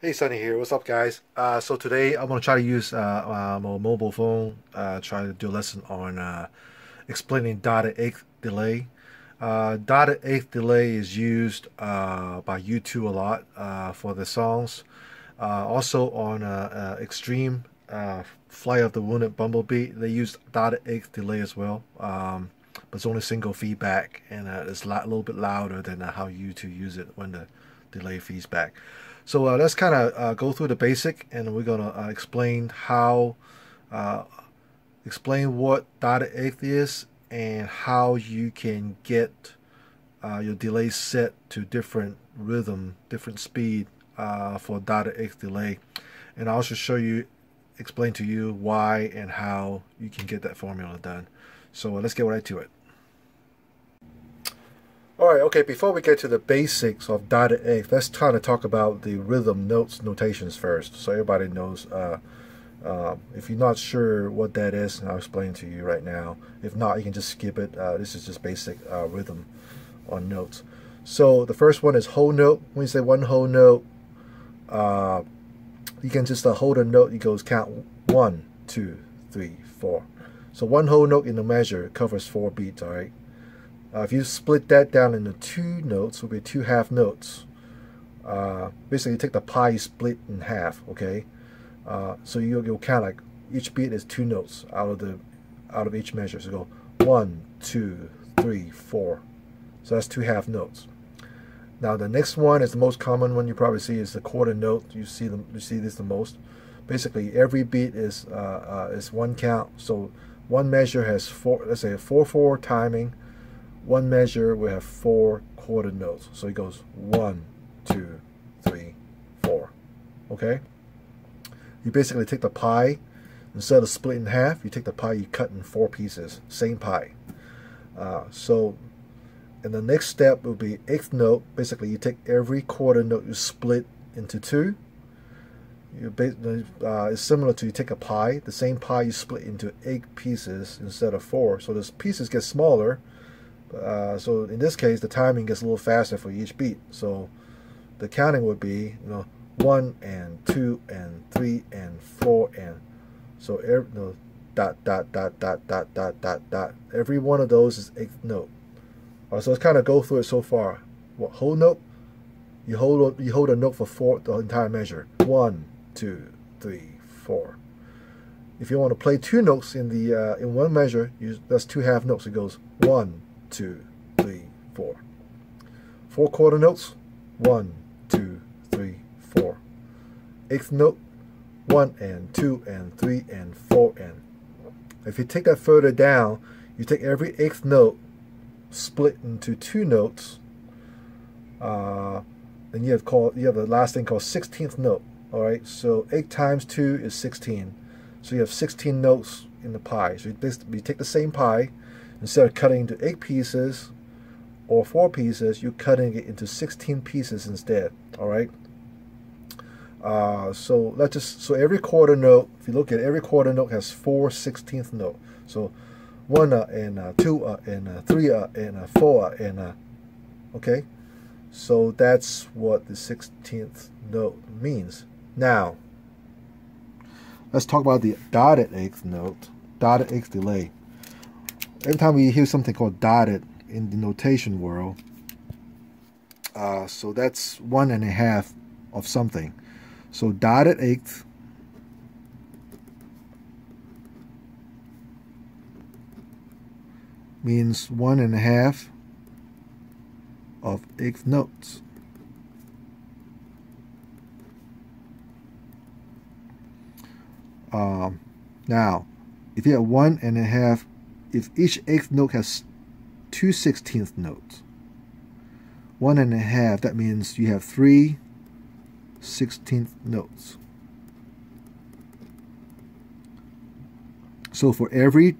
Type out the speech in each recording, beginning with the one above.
Hey, Sonny here. What's up, guys? So today I'm going to try to use my mobile phone, try to do a lesson on explaining dotted eighth delay. Dotted eighth delay is used by U2 a lot for the songs. Also on Extreme, Flight of the Wounded Bumblebee, they use dotted eighth delay as well. But it's only single feedback, and it's a little bit louder than how U2 use it when the delay feedback. So let's kind of go through the basic, and we're gonna explain what dotted eighth is and how you can get your delay set to different rhythm, different speed for dotted eighth delay, and I'll also explain to you why and how you can get that formula done. So let's get right to it. Alright, okay, before we get to the basics of dotted eighth, let's try to talk about the rhythm notes notations first, so everybody knows. If you're not sure what that is, I'll explain to you right now. If not, you can just skip it. This is just basic rhythm on notes. So the first one is whole note. When you say one whole note, you can just hold a note. It goes count 1, 2, 3, 4. So one whole note in the measure covers 4 beats, alright? If you split that down into 2 notes, it will be 2 half notes. Basically, you take the pie, you split in half. Okay, so you'll count like each beat is 2 notes out of each measure. So go 1, 2, 3, 4. So that's 2 half notes. Now the next one is the most common one you probably see is the quarter note. You see this the most. Basically, every beat is 1 count. So one measure has 4. Let's say a 4/4 timing. One measure will have 4 quarter notes, so it goes 1, 2, 3, 4. Okay, you basically take the pie. Instead of splitting in half, you take the pie, you cut in 4 pieces, same pie. And the next step will be eighth note. Basically, you take every quarter note, you split into 2. It's similar to you take a pie, the same pie, you split into 8 pieces instead of 4. So those pieces get smaller. So in this case, the timing gets a little faster for each beat. So the counting would be, 1 and 2 and 3 and 4 and so dot dot dot dot dot dot dot dot. Every one of those is eighth note. All right, so let's kind of go through it so far. What whole note? You hold a note for the entire measure. 1, 2, 3, 4. If you want to play 2 notes in the in one measure, that's 2 half notes. It goes 1, 2, 3, 4. 4 quarter notes, 1, 2, 3, 4. Eighth note, 1 and 2 and 3 and 4 and. If you take that further down, you take every eighth note, split into 2 notes, and you have the last thing called 16th note. All right, so 8 times 2 is 16. So you have 16 notes in the pie. So you take the same pie. Instead of cutting into 8 pieces or 4 pieces, you're cutting it into 16 pieces instead. All right. So every quarter note, if you look at it, every quarter note has 4 16th note. So 1 and 2 and 3 and 4 and. Okay. So that's what the 16th note means. Now, let's talk about the dotted eighth note, dotted eighth delay. Every time we hear something called dotted in the notation world, so that's 1.5 of something. So dotted eighth means 1.5 of eighth notes. Now, if you have 1.5, if each eighth note has 2 16th notes, 1.5, that means you have 3 16th notes. So for every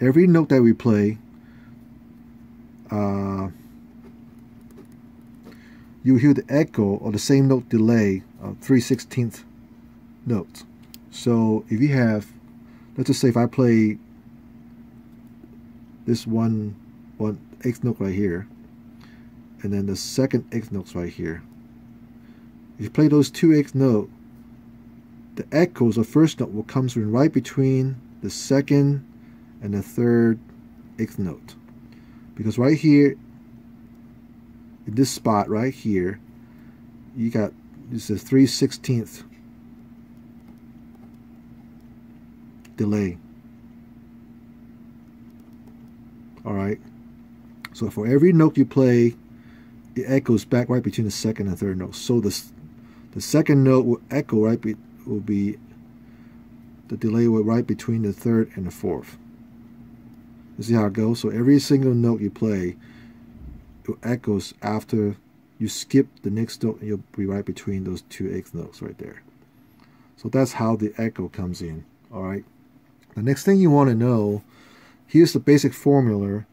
note that we play, you hear the echo or the same note delay of 3 16th notes. So if you have, let's just say if I play this one eighth note right here, and then the second eighth notes right here, If you play those two eighth notes, the echoes of first note will come from right between the second and the third eighth note. Because right here, in this spot right here, you got, this is 3/16 delay. Alright, so for every note you play, it echoes back right between the second and third note. So the second note will echo right the delay will right between the third and the fourth. You see how it goes? So every single note you play, it echoes after you skip the next note, and you'll be right between those two eighth notes right there. So that's how the echo comes in. Alright, the next thing you want to know, here's the basic formula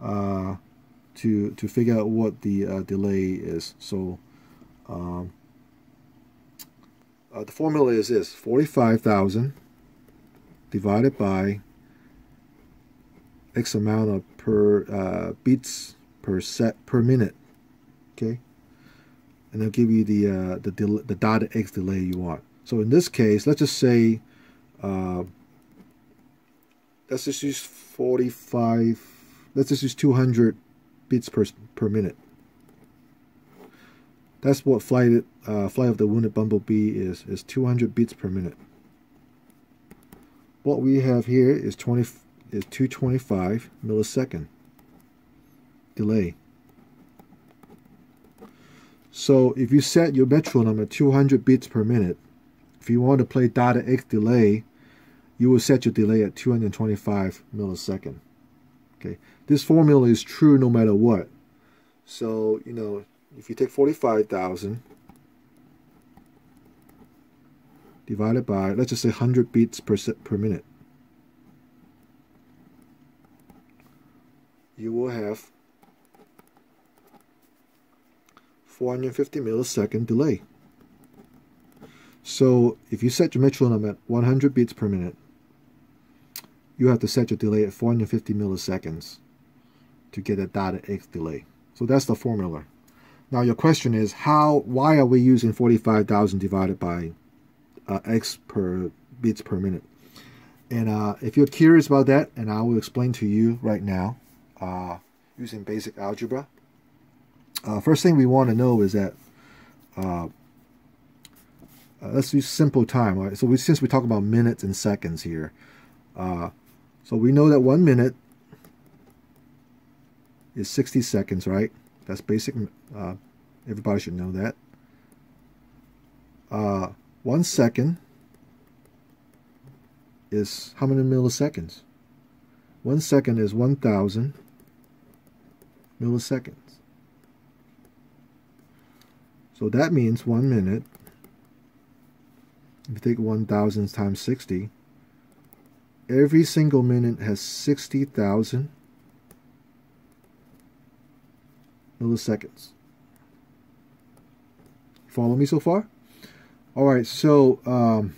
to figure out what the delay is. So the formula is this: 45,000 divided by X amount of beats per set per minute. Okay, and they'll give you the dotted X delay you want. So in this case, let's just say let's just use 45. Let's just use 200 beats per minute. That's what Flight of the Wounded Bumblebee is 200 beats per minute. What we have here is 225 millisecond delay. So if you set your metronome at 200 beats per minute, if you want to play dotted X delay, you will set your delay at 225 millisecond. Okay, this formula is true no matter what. So, you know, if you take 45,000 divided by, let's just say 100 beats per minute, you will have 450 millisecond delay. So if you set your metronome at 100 beats per minute, you have to set your delay at 450 milliseconds to get a dotted X delay. So that's the formula. Now your question is, why are we using 45,000 divided by X per beats per minute? And if you're curious about that, and I will explain to you right now using basic algebra. First thing we want to know is that let's use simple time, right? So since we talk about minutes and seconds here, so we know that 1 minute is 60 seconds, right? That's basic. Everybody should know that. 1 second is how many milliseconds? 1 second is 1,000 milliseconds. So that means 1 minute, if you take 1,000 times 60, every single minute has 60,000 milliseconds. Follow me so far? Alright, so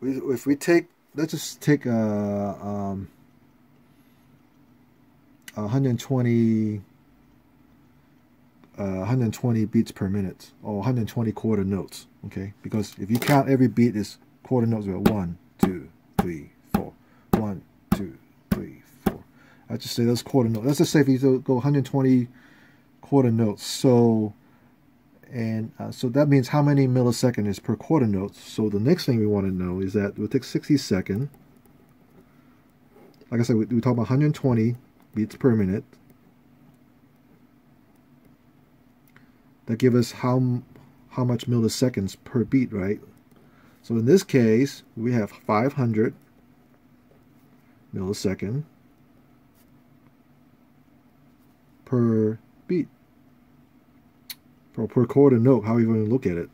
if we take, let's just take 120 beats per minute, or 120 quarter notes, okay? Because if you count every beat as quarter notes, we have 1, 2, 3, 4. 1, 2, 3, 4. I just say those quarter notes. Let's just say if you go 120 quarter notes. So, and so that means how many milliseconds is per quarter note. So the next thing we want to know is that we'll take 60 seconds. Like I said, we talk about 120 beats per minute. That gives us how much milliseconds per beat, right? So in this case, we have 500 millisecond per beat, or per quarter note, however you want to look at it.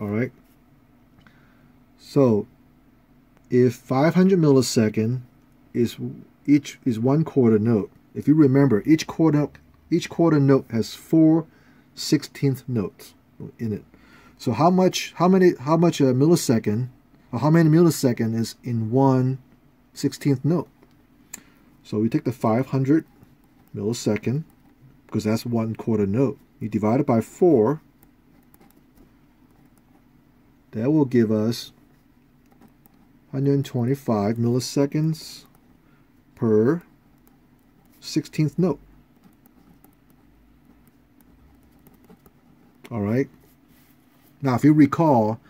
All right. So if 500 millisecond is one quarter note, if you remember, each quarter note has 4/16 notes in it. So how many millisecond, or how many millisecond is in one 16th note. So we take the 500 millisecond, because that's 1/4 note. You divide it by 4, that will give us 125 milliseconds per 16th note. All right. Now, if you recall,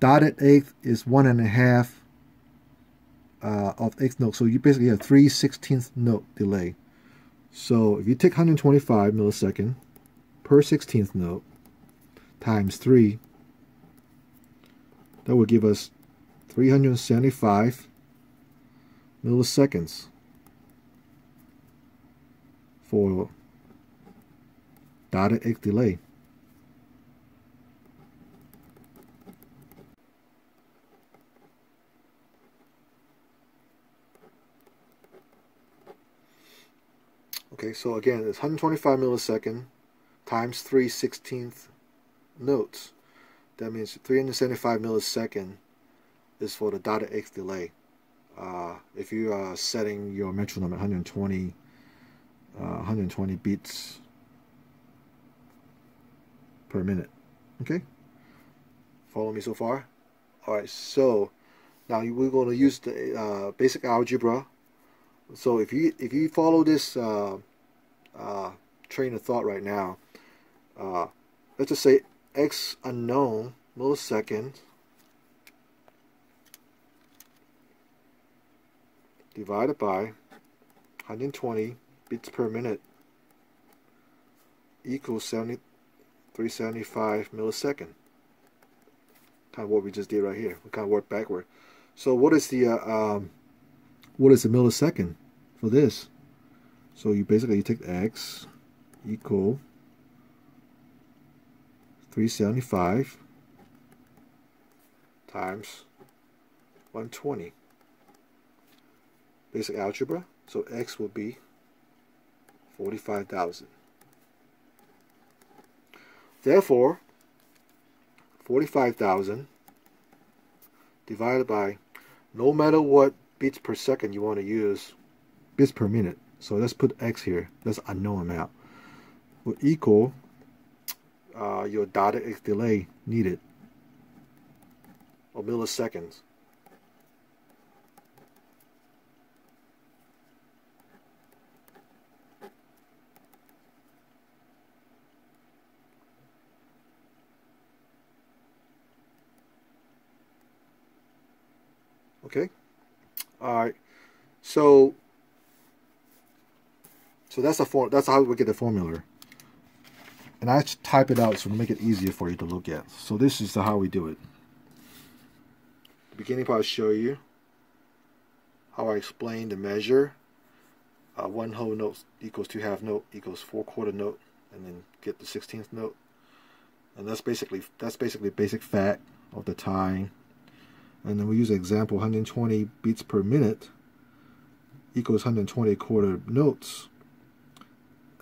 dotted eighth is 1 1/2 of eighth note. So you basically have 3/16th note delay. So if you take 125 millisecond per 16th note times 3, that will give us 375 milliseconds for dotted eighth delay. Okay, so again, it's 125 millisecond times 3/16th notes. That means 375 millisecond is for the dotted eighth delay. If you are setting your metronome at 120 beats per minute. Okay, follow me so far? All right, so now we're going to use the basic algebra. So if you follow this train of thought right now, let's just say x unknown millisecond divided by 120 beats per minute equals 375 millisecond. Kind of what we just did right here. We kind of worked backward. So what is the millisecond for this? So you basically take x equal 375 times 120. Basic algebra. So x will be 45,000. Therefore, 45,000 divided by, no matter what beats per second you want to use, beats per minute, so let's put x here, that's unknown amount, will equal your dotted eighth delay needed, or milliseconds. Okay. All right. So that's how we get the formula. And I just type it out so to make it easier for you to look at. So this is how we do it. The beginning part, I'll show you how I explain the measure. 1 whole note equals 2 half note equals 4/4 note, and then get the 16th note. And that's basically basic fact of the time. And then we use an example, 120 beats per minute equals 120 1/4 notes.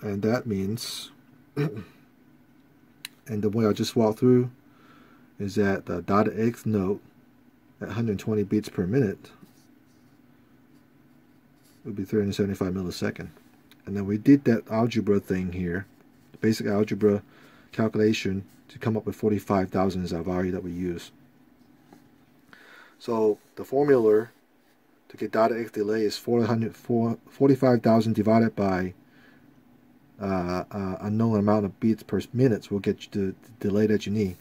And that means, and the way I just walked through is that the dotted eighth note at 120 beats per minute would be 375 millisecond. And then we did that algebra thing here, the basic algebra calculation to come up with 45,000 is our value that we use. So the formula to get dotted eighth delay is 45,000 divided by unknown amount of beats per minute will get you the delay that you need.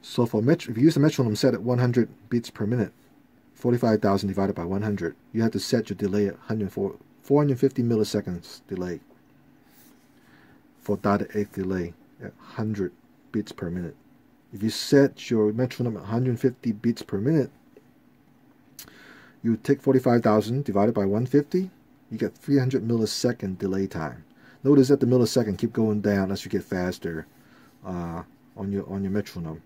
So if you use the metronome set at 100 beats per minute, 45,000 divided by 100, you have to set your delay at 450 milliseconds delay for dotted eighth delay at 100 beats per minute. If you set your metronome at 150 beats per minute, you take 45,000 divided by 150, you get 300 millisecond delay time. Notice that the millisecond keep going down as you get faster on your metronome.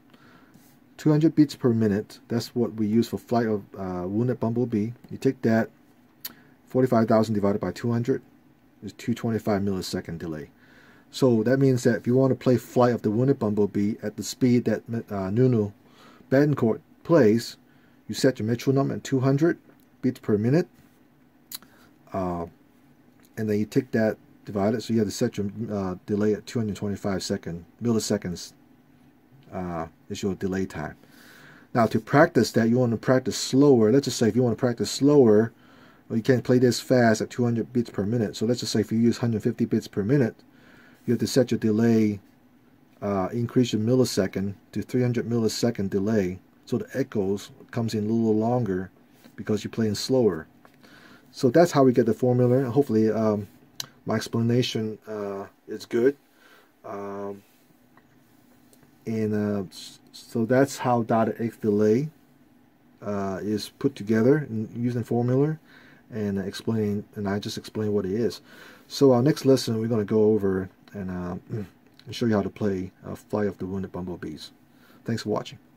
200 beats per minute, that's what we use for Flight of Wounded Bumblebee. You take that, 45,000 divided by 200 is 225 millisecond delay. So that means that if you want to play Flight of the Wounded Bumblebee at the speed that Nuno Bettencourt plays, you set your metronome at 200, beats per minute. And then you take that, divide it, so you have to set your delay at 225 milliseconds is your delay time. Now to practice that, you want to practice slower. Let's just say if you want to practice slower, well, you can't play this fast at 200 bits per minute. So let's just say if you use 150 bits per minute, you have to set your delay, increase your millisecond to 300 millisecond delay. So the echoes comes in a little longer because you're playing slower. So that's how we get the formula. Hopefully my explanation is good. So that's how .x delay is put together using formula and explaining, and I just explained what it is. So our next lesson, we're going to go over and show you how to play Flight of the Wounded Bumblebees. Thanks for watching.